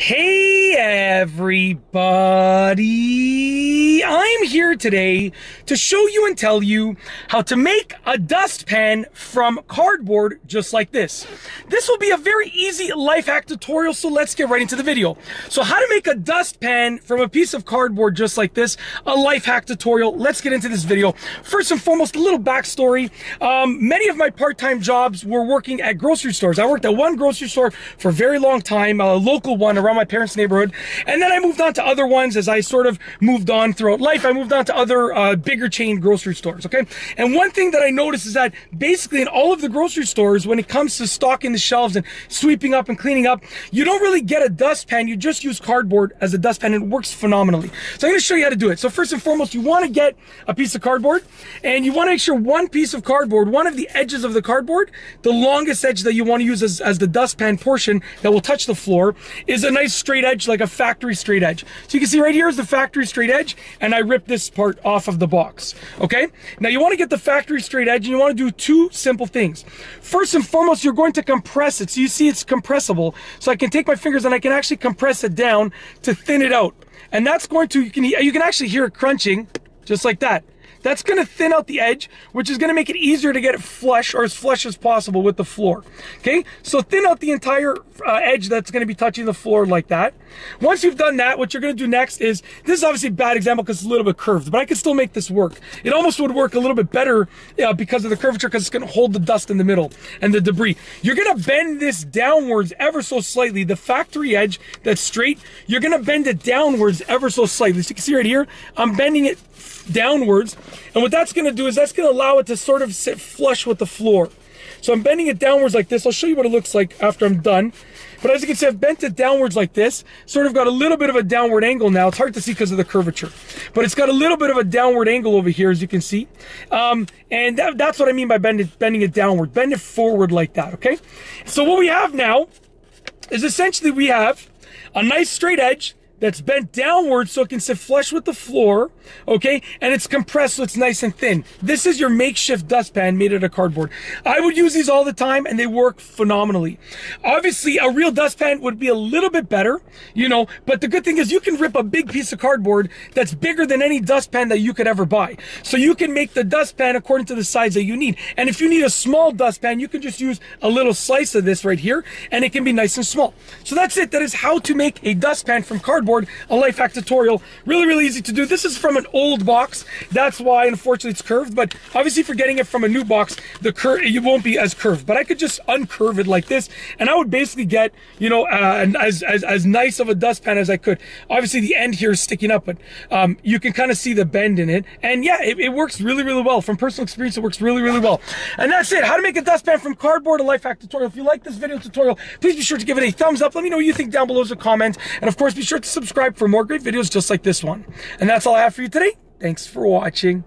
Hey everybody, I'm here today to show you and tell you how to make a dustpan from cardboard just like this. This will be a very easy life hack tutorial, so let's get right into the video. So how to make a dustpan from a piece of cardboard just like this, a life hack tutorial. Let's get into this video. First and foremost, a little backstory. Many of my part-time jobs were working at grocery stores. I worked at one grocery store for a very long time, a local one around my parents' neighborhood, and then I moved on to other ones as I sort of moved on throughout life. I moved on to other bigger chain grocery stores, okay? And one thing that I noticed is that basically in all of the grocery stores, when it comes to stocking the shelves and sweeping up and cleaning up, you don't really get a dustpan. You just use cardboard as a dustpan, and it works phenomenally. So I'm going to show you how to do it. So first and foremost, you want to get a piece of cardboard, and you want to make sure one piece of cardboard, one of the edges of the cardboard, the longest edge that you want to use as the dustpan portion that will touch the floor, is a nice straight edge, like a factory straight edge. So you can see right here is the factory straight edge, and I ripped this part off of the box, okay? Now you want to get the factory straight edge, and you want to do two simple things. First and foremost, you're going to compress it. So you see it's compressible. So I can take my fingers and I can actually compress it down to thin it out. And that's going to, you can actually hear it crunching, just like that. That's going to thin out the edge, which is going to make it easier to get it flush, or as flush as possible with the floor. Okay, so thin out the entire edge that's going to be touching the floor like that. Once you've done that, what you're going to do next is, this is obviously a bad example because it's a little bit curved, but I can still make this work. It almost would work a little bit better because of the curvature, because it's going to hold the dust in the middle and the debris. You're going to bend this downwards ever so slightly. The factory edge that's straight, you're going to bend it downwards ever so slightly. So you can see right here, I'm bending it downwards, and what that's going to do is that's going to allow it to sort of sit flush with the floor. So I'm bending it downwards like this. I'll show you what it looks like after I'm done. But as you can see, I've bent it downwards like this, sort of got a little bit of a downward angle now. It's hard to see because of the curvature, but it's got a little bit of a downward angle over here, as you can see. And that's what I mean by bending it downward. Bend it forward like that, okay? So what we have now is essentially we have a nice straight edge that's bent downwards so it can sit flush with the floor, okay? And it's compressed so it's nice and thin. This is your makeshift dustpan made out of cardboard. I would use these all the time, and they work phenomenally. Obviously, a real dustpan would be a little bit better, you know, but the good thing is you can rip a big piece of cardboard that's bigger than any dustpan that you could ever buy. So you can make the dustpan according to the size that you need. And if you need a small dustpan, you can just use a little slice of this right here, and it can be nice and small. So that's it. That is how to make a dustpan from cardboard. A life hack tutorial. Really, really easy to do. This is from an old box. That's why, unfortunately, it's curved. But obviously, if you're getting it from a new box, the curve, it won't be as curved. But I could just uncurve it like this, and I would basically get, you know, as nice of a dustpan as I could. Obviously, the end here is sticking up, but you can kind of see the bend in it. And yeah, it works really, really well. From personal experience, it works really, really well. And that's it. How to make a dustpan from cardboard, a life hack tutorial. If you like this video tutorial, please be sure to give it a thumbs up. Let me know what you think down below as a comment. And of course, be sure to subscribe for more great videos just like this one. And that's all I have for you today. Thanks for watching.